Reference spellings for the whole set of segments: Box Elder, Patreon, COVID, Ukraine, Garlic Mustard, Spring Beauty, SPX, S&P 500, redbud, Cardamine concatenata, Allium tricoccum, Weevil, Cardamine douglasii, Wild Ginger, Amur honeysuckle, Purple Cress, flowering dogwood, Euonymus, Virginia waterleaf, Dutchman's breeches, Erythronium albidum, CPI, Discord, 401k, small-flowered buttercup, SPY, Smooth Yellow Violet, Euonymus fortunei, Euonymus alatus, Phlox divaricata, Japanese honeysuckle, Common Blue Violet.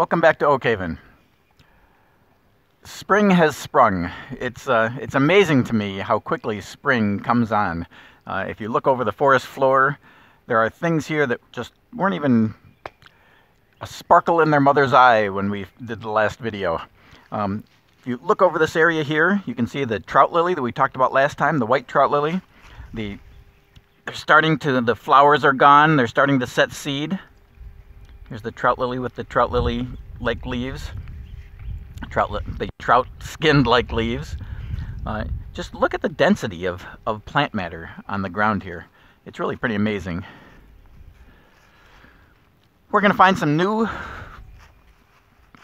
Welcome back to Oak Haven. Spring has sprung. It's amazing to me how quickly spring comes on. If you look over the forest floor, there are things here that just weren't even a sparkle in their mother's eye when we did the last video. If you look over this area here, you can see the trout lily that we talked about last time, the white trout lily. The flowers are gone, they're starting to set seed. Here's the trout lily with the trout lily like leaves, the trout skinned like leaves. Just look at the density of plant matter on the ground here. It's really pretty amazing. We're going to find some new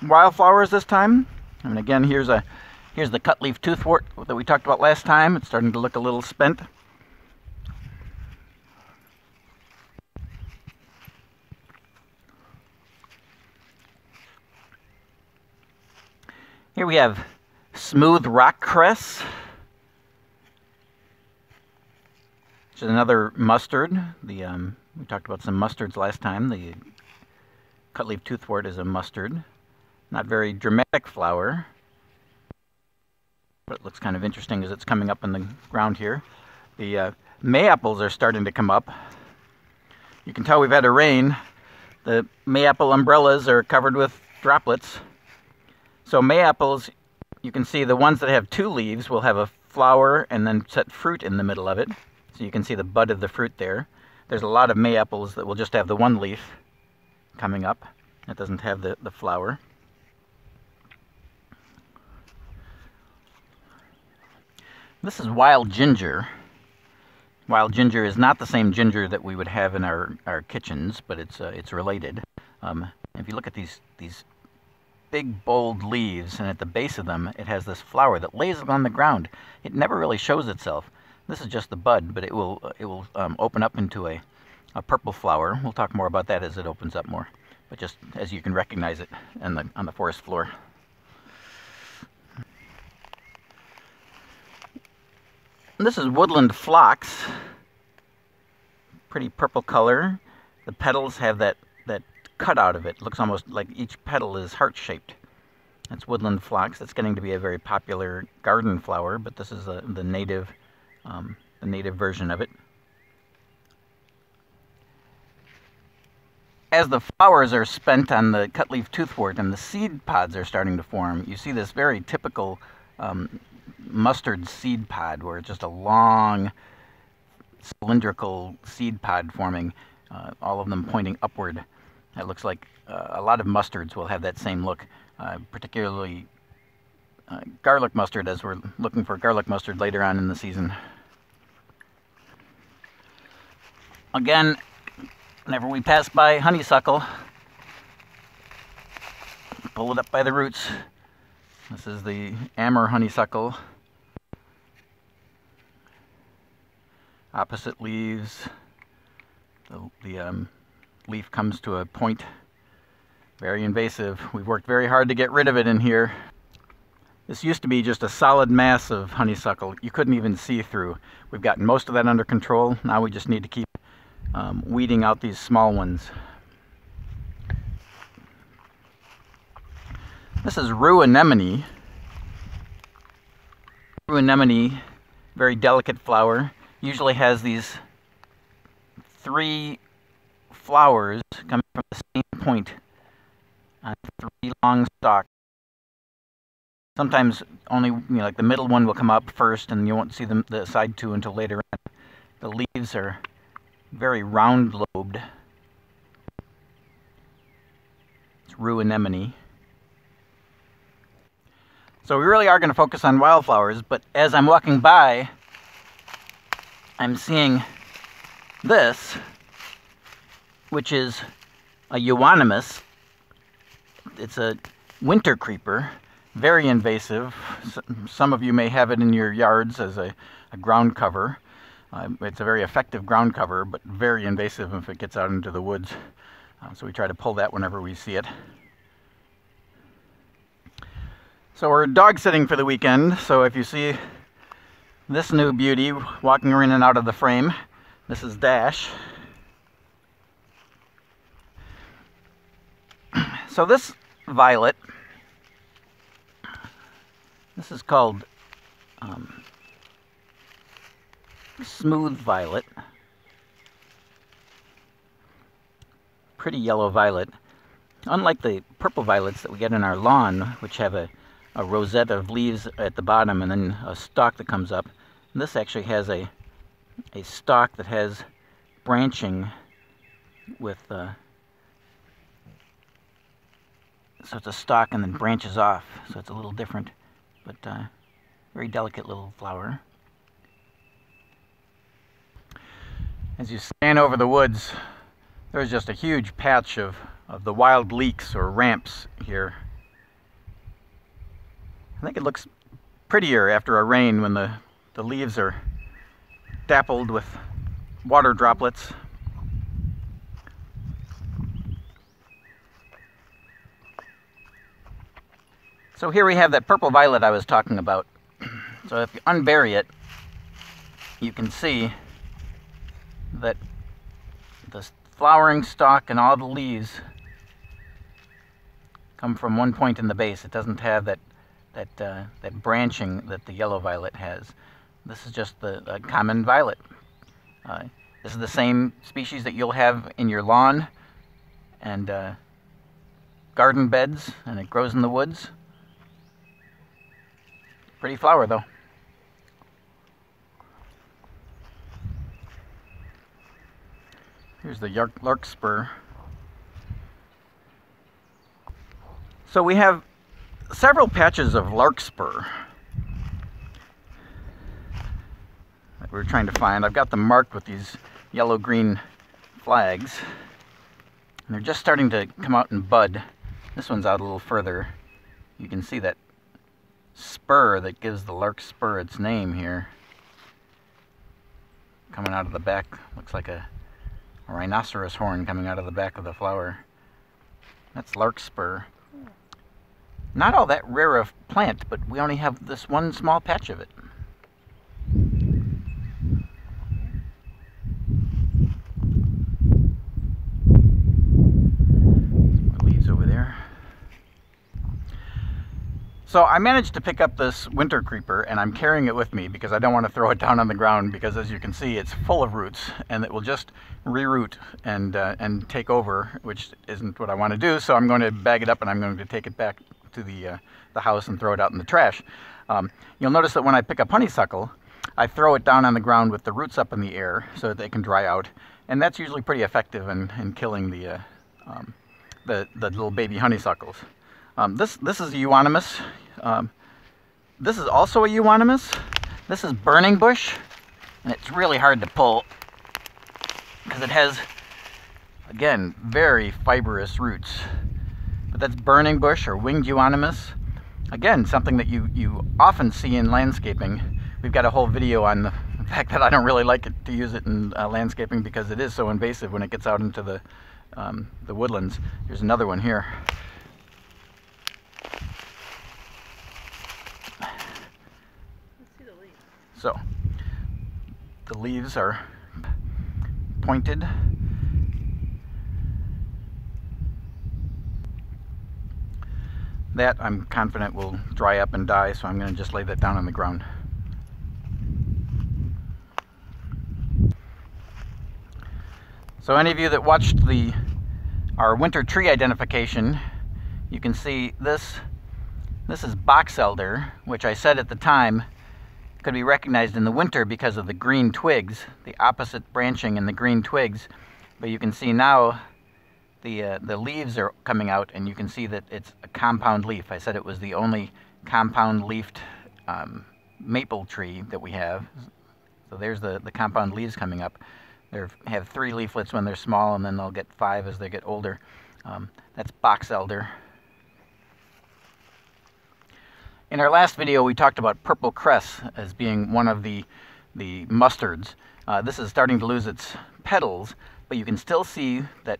wildflowers this time. And again, here's the cutleaf toothwort that we talked about last time. It's starting to look a little spent. Here we have smooth rock cress, which is another mustard. We talked about some mustards last time. The cutleaf toothwort is a mustard. Not very dramatic flower, but it looks kind of interesting as it's coming up in the ground here. The mayapples are starting to come up. You can tell we've had a rain. The mayapple umbrellas are covered with droplets. So mayapples, you can see the ones that have two leaves will have a flower and then set fruit in the middle of it. So you can see the bud of the fruit there. There's a lot of mayapples that will just have the one leaf coming up. It doesn't have the flower. This is wild ginger. Wild ginger is not the same ginger that we would have in our kitchens, but it's related. If you look at these big bold leaves, and at the base of them it has this flower that lays on the ground. It never really shows itself. This is just the bud, but it will open up into a purple flower. We'll talk more about that as it opens up more, but just as you can recognize it on the forest floor. And this is woodland phlox, pretty purple color. The petals have that cut out of it. It looks almost like each petal is heart-shaped. That's woodland phlox. That's getting to be a very popular garden flower, but this is the native version of it. As the flowers are spent on the cutleaf toothwort and the seed pods are starting to form, you see this very typical mustard seed pod, where it's just a long cylindrical seed pod forming, all of them pointing upward. It looks like a lot of mustards will have that same look, particularly garlic mustard, as we're looking for garlic mustard later on in the season. Again, whenever we pass by honeysuckle, pull it up by the roots. This is the Amur honeysuckle. Opposite leaves. The leaf comes to a point. Very invasive. We've worked very hard to get rid of it in here. This used to be just a solid mass of honeysuckle. You couldn't even see through. We've gotten most of that under control. Now we just need to keep weeding out these small ones. This is rue anemone. Rue anemone, very delicate flower, usually has these three flowers coming from the same point on three long stalks. Sometimes only, like the middle one will come up first, and you won't see the side two until later on. The leaves are very round lobed. It's rue anemone. So we really are going to focus on wildflowers, but as I'm walking by, I'm seeing this, which is a Euonymus. It's a winter creeper, very invasive. Some of you may have it in your yards as a ground cover. It's a very effective ground cover, but very invasive if it gets out into the woods. So we try to pull that whenever we see it. So we're dog sitting for the weekend, so if you see this new beauty walking in and out of the frame, this is Dash. So this violet. This is called smooth violet. Pretty yellow violet. Unlike the purple violets that we get in our lawn, which have a rosette of leaves at the bottom and then a stalk that comes up, and this actually has a stalk that has branching with so it's a stalk and then branches off, so it's a little different, but very delicate little flower. As you scan over the woods, there's just a huge patch of the wild leeks or ramps here. I think it looks prettier after a rain when the leaves are dappled with water droplets. So here we have that purple violet I was talking about. So if you unbury it, you can see that the flowering stalk and all the leaves come from one point in the base. It doesn't have that branching that the yellow violet has. This is just the common violet. This is the same species that you'll have in your lawn and garden beds, and it grows in the woods. Pretty flower, though. Here's the larkspur. So we have several patches of larkspur that we're trying to find. I've got them marked with these yellow-green flags. And they're just starting to come out and bud. This one's out a little further. You can see that spur that gives the larkspur its name here. Coming out of the back, looks like a rhinoceros horn coming out of the back of the flower. That's larkspur. Not all that rare of plant, but we only have this one small patch of it. So I managed to pick up this winter creeper, and I'm carrying it with me because I don't want to throw it down on the ground, because as you can see, it's full of roots and it will just reroot and take over, which isn't what I want to do. So I'm going to bag it up and I'm going to take it back to the house and throw it out in the trash. You'll notice that when I pick up honeysuckle, I throw it down on the ground with the roots up in the air so that they can dry out, and that's usually pretty effective in killing the little baby honeysuckles. This is a Euonymus. This is also a Euonymus. This is burning bush, and it's really hard to pull because it has, again, very fibrous roots. But that's burning bush or winged Euonymus. Again, something that you often see in landscaping. We've got a whole video on the fact that I don't really like it to use it in landscaping because it is so invasive when it gets out into the woodlands. Here's another one here. So the leaves are pointed. That I'm confident will dry up and die, so I'm going to just lay that down on the ground. So any of you that watched our winter tree identification, you can see this is box elder, which I said at the time could be recognized in the winter because of the green twigs, the opposite branching in the green twigs. But you can see now the leaves are coming out, and you can see that it's a compound leaf. I said it was the only compound leafed maple tree that we have. So there's the compound leaves coming up. They have 3 leaflets when they're small, and then they'll get 5 as they get older. That's box elder. In our last video, we talked about purple cress as being one of the mustards. This is starting to lose its petals, but you can still see that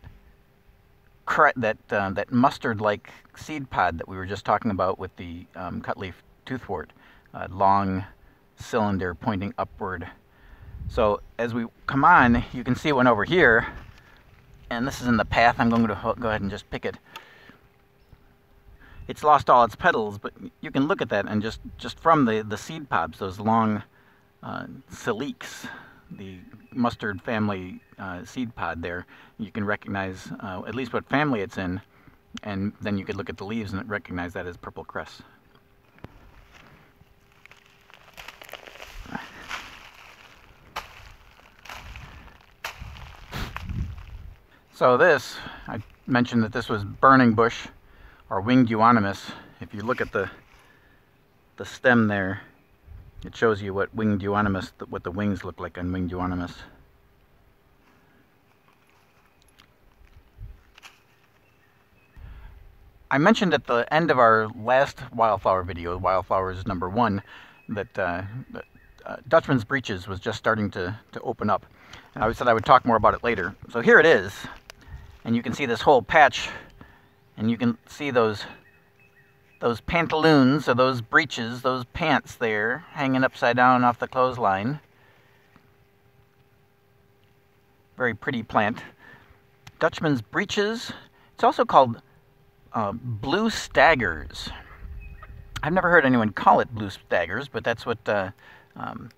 mustard-like seed pod that we were just talking about with the cutleaf toothwort, long cylinder pointing upward. So as we come on, you can see one over here, and this is in the path. I'm going to go ahead and just pick it. it's lost all its petals, but you can look at that and just from the seed pods, those long siliques, the mustard family seed pod there, you can recognize at least what family it's in, and then you could look at the leaves and recognize that as purple cress. So this, I mentioned that this was burning bush, or winged Euonymus. If you look at the stem there, it shows you what winged Euonymus, what the wings look like on winged Euonymus. I mentioned at the end of our last wildflower video, wildflowers number 1, that Dutchman's breeches was just starting to open up. And I said I would talk more about it later. So here it is. And you can see this whole patch, and you can see those pantaloons, or those breeches, those pants there, hanging upside down off the clothesline. Very pretty plant. Dutchman's breeches. It's also called blue staggers. I've never heard anyone call it blue staggers, but that's what, you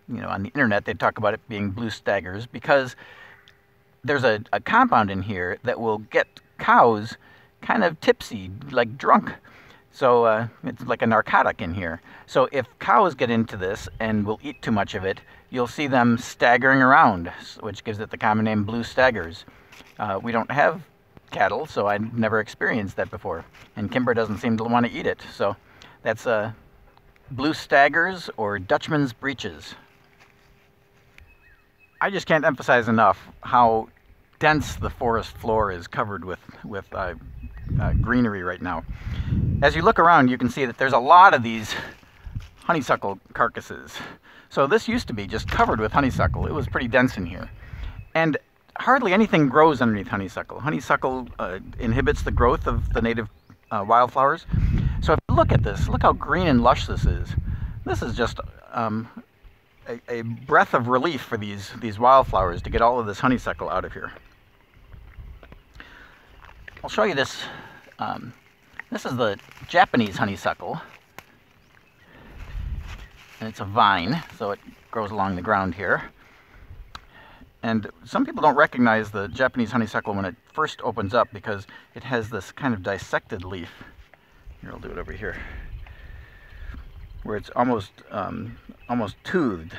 know, on the internet they talk about it being blue staggers, because there's a compound in here that will get cows kind of tipsy, like drunk. So it's like a narcotic in here. So if cows get into this and will eat too much of it, you'll see them staggering around, which gives it the common name blue staggers. We don't have cattle, so I never experienced that before. And Kimber doesn't seem to want to eat it. So that's blue staggers or Dutchman's breeches. I just can't emphasize enough how dense the forest floor is covered with greenery right now. As you look around, you can see that there's a lot of these honeysuckle carcasses. So this used to be just covered with honeysuckle. It was pretty dense in here. And hardly anything grows underneath honeysuckle. Honeysuckle inhibits the growth of the native wildflowers. So if you look at this, look how green and lush this is. This is just a breath of relief for these wildflowers to get all of this honeysuckle out of here. I'll show you this. This is the Japanese honeysuckle, and it's a vine, so it grows along the ground here. And some people don't recognize the Japanese honeysuckle when it first opens up, because it has this kind of dissected leaf. Here, I'll do it over here, where it's almost toothed.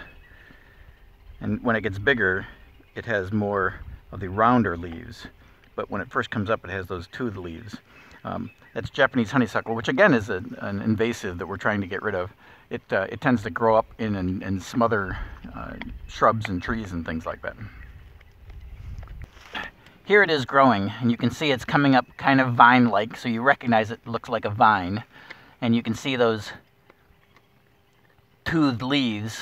And when it gets bigger, it has more of the rounder leaves. But when it first comes up, it has those toothed leaves. That's Japanese honeysuckle, which again is an invasive that we're trying to get rid of. It tends to grow up in and smother shrubs and trees and things like that. Here it is growing, and you can see it's coming up kind of vine-like, so you recognize it looks like a vine. And you can see those toothed leaves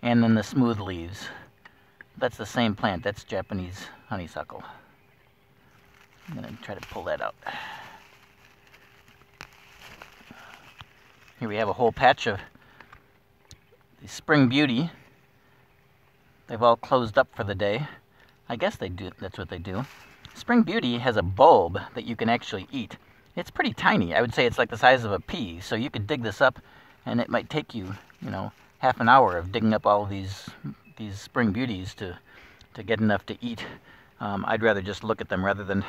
and then the smooth leaves. That's the same plant. That's Japanese honeysuckle. I'm going to try to pull that out. Here we have a whole patch of the Spring Beauty. They've all closed up for the day. I guess they do. That's what they do. Spring Beauty has a bulb that you can actually eat. It's pretty tiny. I would say it's like the size of a pea. So you could dig this up, and it might take you, you know, half an hour of digging up all of these Spring Beauties to get enough to eat. I'd rather just look at them rather than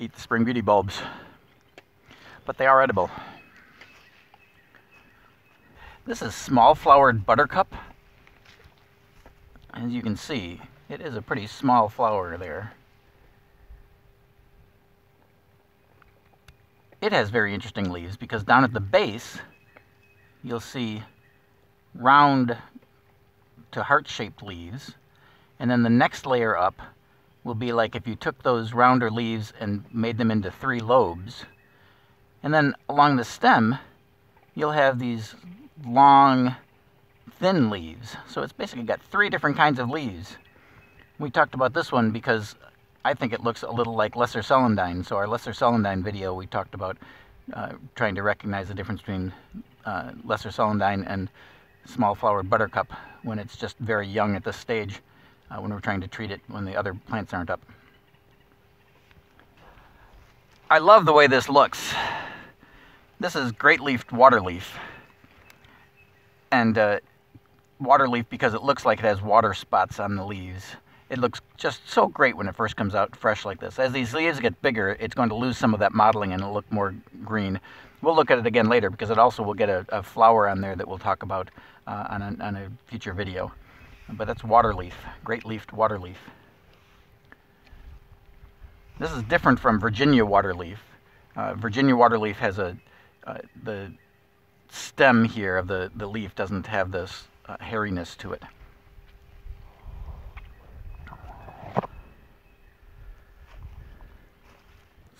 eat the Spring Beauty bulbs. But they are edible. This is small-flowered buttercup. As you can see, it is a pretty small flower there. It has very interesting leaves, because down at the base, you'll see round to heart-shaped leaves. And then the next layer up will be like if you took those rounder leaves and made them into 3 lobes. And then along the stem, you'll have these long, thin leaves. So it's basically got 3 different kinds of leaves. We talked about this one because I think it looks a little like lesser celandine. So our lesser celandine video, we talked about trying to recognize the difference between lesser celandine and small-flowered buttercup when it's just very young at this stage. When we're trying to treat it when the other plants aren't up. I love the way this looks. This is great-leafed waterleaf. And waterleaf because it looks like it has water spots on the leaves. It looks just so great when it first comes out fresh like this. As these leaves get bigger, it's going to lose some of that mottling and it'll look more green. We'll look at it again later because it also will get a flower on there that we'll talk about on a future video. But that's waterleaf, great-leafed waterleaf. This is different from Virginia waterleaf. Virginia waterleaf has the stem here of the leaf doesn't have this hairiness to it.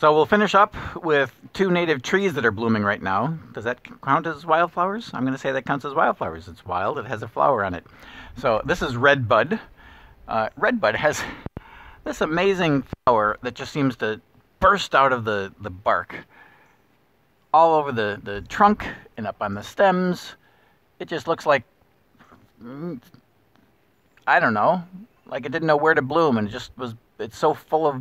So we'll finish up with two native trees that are blooming right now. Does that count as wildflowers? I'm going to say that counts as wildflowers. It's wild. It has a flower on it. So this is redbud. Redbud has this amazing flower that just seems to burst out of the bark. All over the trunk and up on the stems. It just looks like, I don't know, like it didn't know where to bloom, and it just was, it's so full of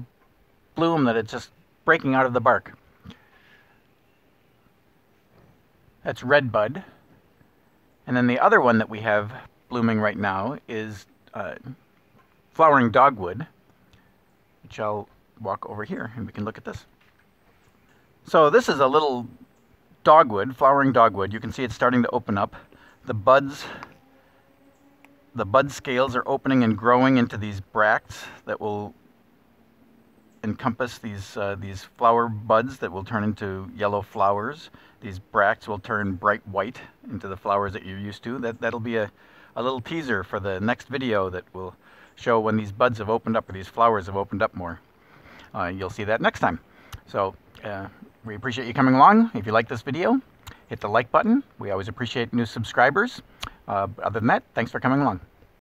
bloom that it just breaking out of the bark. That's redbud. And then the other one that we have blooming right now is flowering dogwood, which I'll walk over here and we can look at this. So this is a little dogwood, flowering dogwood. You can see it's starting to open up. The bud scales are opening and growing into these bracts that will encompass these flower buds that will turn into yellow flowers. These bracts will turn bright white into the flowers that you're used to. That'll be a little teaser for the next video that will show when these buds have opened up or these flowers have opened up more. You'll see that next time. So we appreciate you coming along. If you like this video, hit the like button. We always appreciate new subscribers. Other than that, thanks for coming along.